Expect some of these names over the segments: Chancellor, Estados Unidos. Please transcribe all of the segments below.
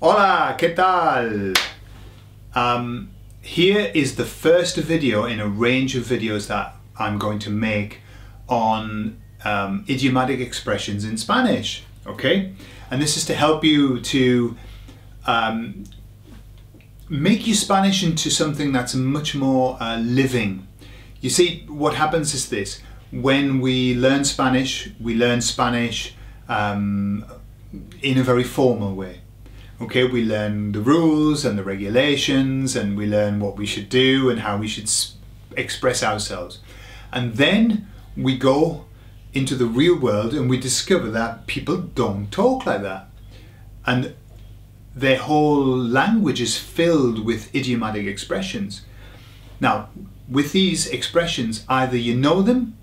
Hola, ¿qué tal? Here is the first video in a range of videos that I'm going to make on idiomatic expressions in Spanish, okay? And this is to help you to make your Spanish into something that's much more living. You see, what happens is this. When we learn Spanish in a very formal way. Okay, we learn the rules and the regulations, and we learn what we should do and how we should express ourselves. And then we go into the real world and we discover that people don't talk like that. And their whole language is filled with idiomatic expressions. Now, with these expressions, either you know them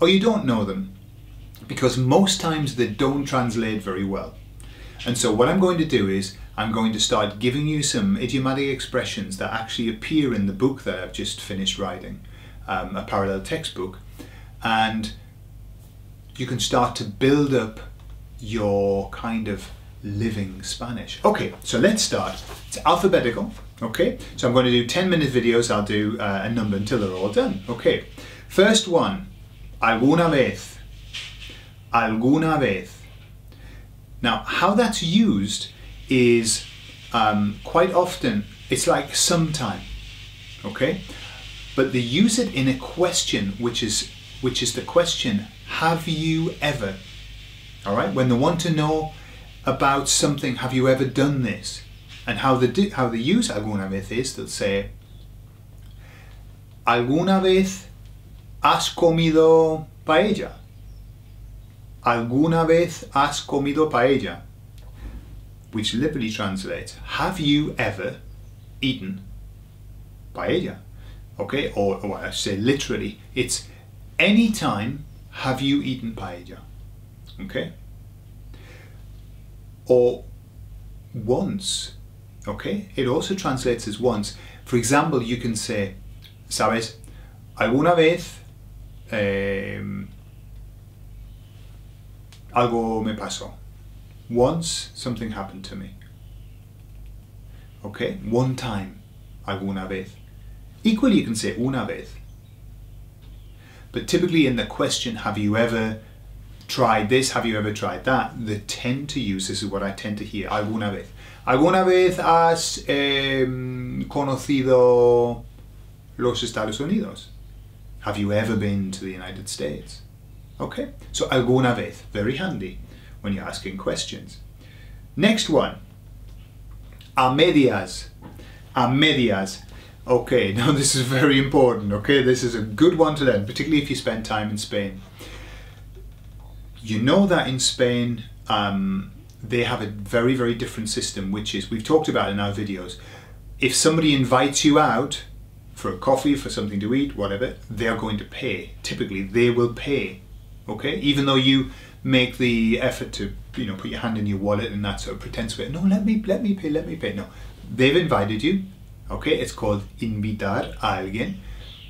or you don't know them, because most times they don't translate very well. And so what I'm going to do is I'm going to start giving you some idiomatic expressions that actually appear in the book that I've just finished writing, a parallel textbook, and you can start to build up your kind of living Spanish. Okay, so let's start. It's alphabetical, okay? So I'm going to do 10-minute videos. I'll do a number until they're all done. Okay, first one, alguna vez, alguna vez. Now, how that's used is quite often, it's like sometime, okay? But they use it in a question, which is the question, have you ever? All right, when they want to know about something, have you ever done this? And how they use alguna vez is, they'll say, alguna vez has comido paella? Alguna vez has comido paella, which literally translates, have you ever eaten paella? Okay, or I say literally, it's any time have you eaten paella? Okay, or once, okay, it also translates as once. For example, you can say, sabes, alguna vez algo me pasó. Once something happened to me. Okay, one time, alguna vez. Equally, you can say una vez. But typically in the question, have you ever tried this? Have you ever tried that? They tend to use, this is what I tend to hear, alguna vez. ¿Alguna vez has conocido los Estados Unidos? Have you ever been to the United States? Okay, so alguna vez, very handy when you're asking questions. Next one, a medias, a medias. Okay, now this is very important, okay? This is a good one to learn, particularly if you spend time in Spain. You know that in Spain, they have a very, very different system, which is, we've talked about in our videos, if somebody invites you out for a coffee, for something to eat, whatever, they're going to pay. Typically, they will pay. Okay, even though you make the effort to, you know, put your hand in your wallet and that sort of pretense of it, no, let me pay, let me pay. No, they've invited you. Okay, it's called invitar a alguien.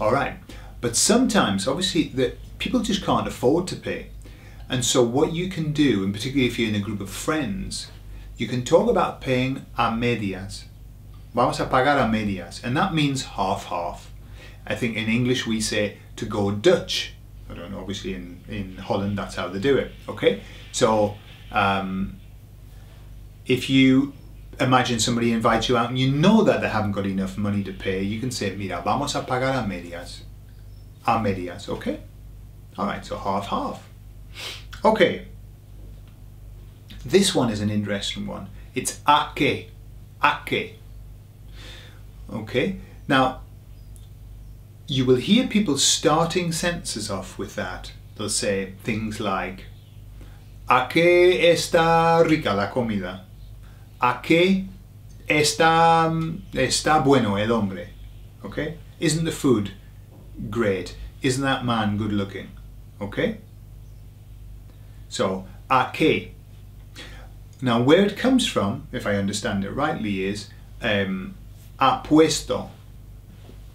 All right, but sometimes, obviously, the people just can't afford to pay, and so what you can do, and particularly if you're in a group of friends, you can talk about paying a medias. Vamos a pagar a medias, and that means half-half. I think in English we say to go Dutch. I don't know, obviously in Holland that's how they do it, okay? So, if you imagine somebody invites you out and you know that they haven't got enough money to pay, you can say, mira, vamos a pagar a medias, okay? All right, so half-half. Okay, this one is an interesting one. It's a que, a que. Okay, now, you will hear people starting sentences off with that. They'll say things like, ¿A qué está rica la comida? ¿A qué está bueno el hombre? Okay? Isn't the food great? Isn't that man good looking? Okay? So, ¿a qué? Now, where it comes from, if I understand it rightly, is apuesto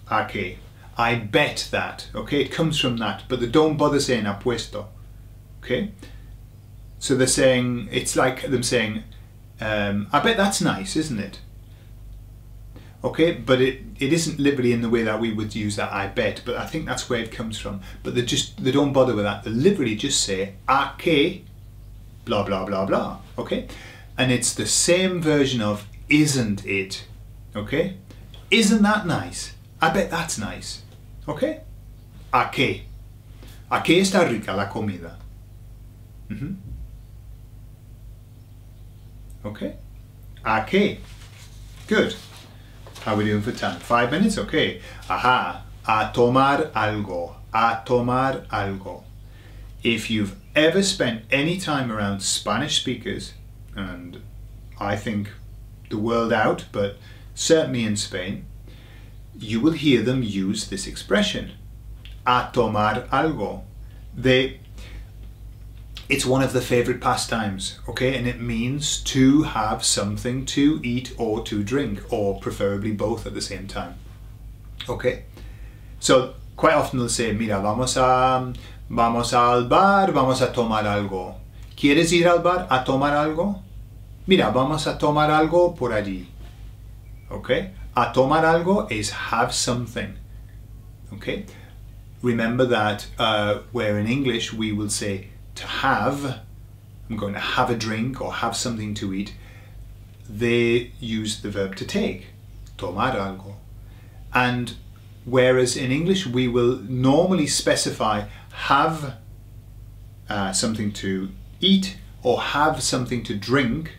a qué. I bet that, okay, it comes from that, but they don't bother saying apuesto, okay? So they're saying, it's like them saying, I bet that's nice, isn't it? Okay, but it isn't liberty in the way that we would use that I bet, but I think that's where it comes from. But they don't bother with that. They literally just say ake blah blah blah blah. Okay? And it's the same version of isn't it? Okay? Isn't that nice? I bet that's nice. Okay? Ake. Ake está rica la comida. Mm-hmm. Okay? Ake. Good. How are we doing for time? 5 minutes? Okay. Aha. A tomar algo. A tomar algo. If you've ever spent any time around Spanish speakers, and I think the world out, but certainly in Spain, you will hear them use this expression. A tomar algo. It's one of the favorite pastimes, okay, and it means to have something to eat or to drink, or preferably both at the same time, okay? So quite often they'll say, mira, vamos al bar, vamos a tomar algo. ¿Quieres ir al bar a tomar algo? Mira, vamos a tomar algo por allí, okay? A tomar algo is have something, okay? Remember that where in English we will say, to have, I'm going to have a drink or have something to eat, they use the verb to take, tomar algo. And whereas in English we will normally specify have something to eat or have something to drink,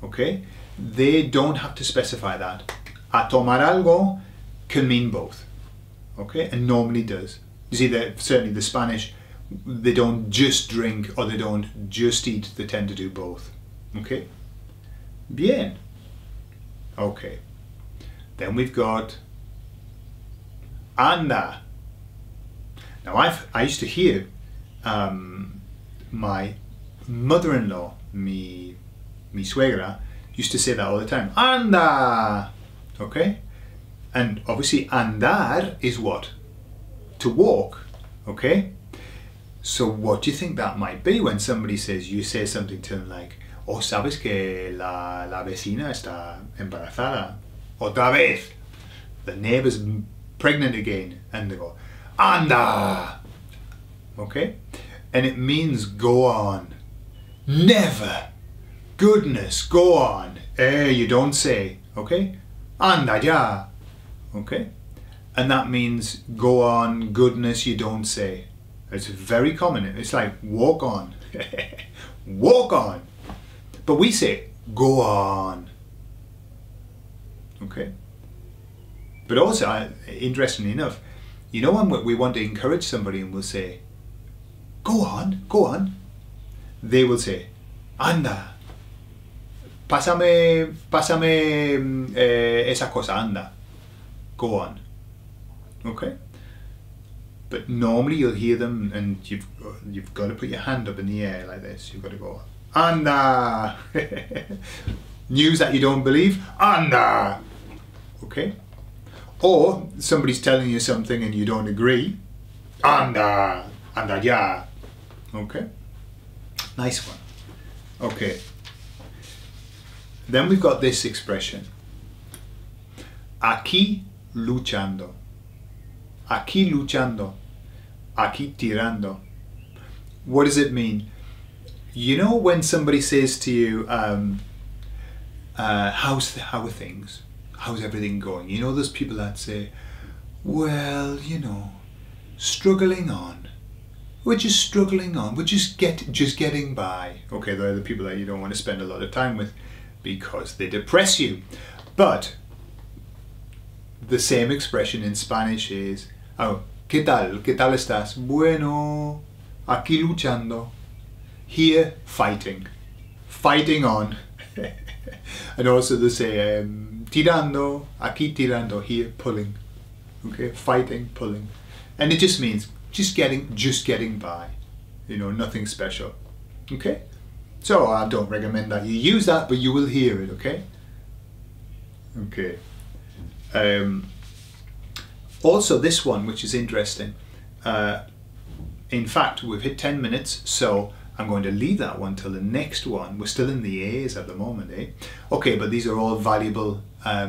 okay, they don't have to specify that. A tomar algo can mean both, okay, and normally does. You see that certainly the Spanish, they don't just drink or they don't just eat, they tend to do both. Okay? Bien. Okay. Then we've got anda. Now I used to hear my mother-in-law, mi suegra, used to say that all the time. Anda! Okay? And obviously andar is what? To walk. Okay? So what do you think that might be when somebody says, you say something to them like, oh, sabes que la vecina está embarazada. Otra vez. The neighbor's pregnant again. And they go, anda. Okay? And it means go on. Never. Goodness, go on. Eh, you don't say. Okay? Anda ya. Okay? And that means go on, goodness, you don't say. It's very common. It's like walk on, walk on. But we say go on. Okay. But also, interestingly enough, you know when we want to encourage somebody and we'll say, go on, go on. They will say, anda. Pásame esa cosa, anda. Go on. Okay. But normally you'll hear them and you've got to put your hand up in the air like this. You've got to go, anda! News that you don't believe, anda! Okay? Or somebody's telling you something and you don't agree, anda! Anda ya! Okay? Nice one. Okay. Then we've got this expression. Aquí luchando. Aquí luchando, aquí tirando. What does it mean? You know when somebody says to you, how are things? How's everything going? You know those people that say, well, you know, struggling on. We're just struggling on. We're just getting by. Okay, they're the people that you don't want to spend a lot of time with because they depress you. But the same expression in Spanish is, oh, ¿qué tal? ¿Qué tal estás? Bueno, aquí luchando. Here, fighting. Fighting on. And also they say, tirando, aquí tirando, here, pulling. Okay, fighting, pulling. And it just means, just getting by. You know, nothing special. Okay? So I don't recommend that you use that, but you will hear it, okay? Okay. Also this one, which is interesting, in fact we've hit 10 minutes, so I'm going to leave that one till the next one. We're still in the A's at the moment, eh? Okay, but these are all valuable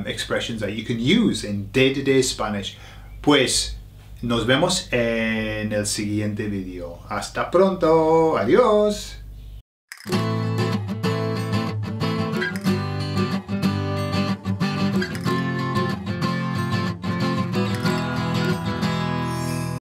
expressions that you can use in day-to-day Spanish. Pues nos vemos en el siguiente video. Hasta pronto. Adiós.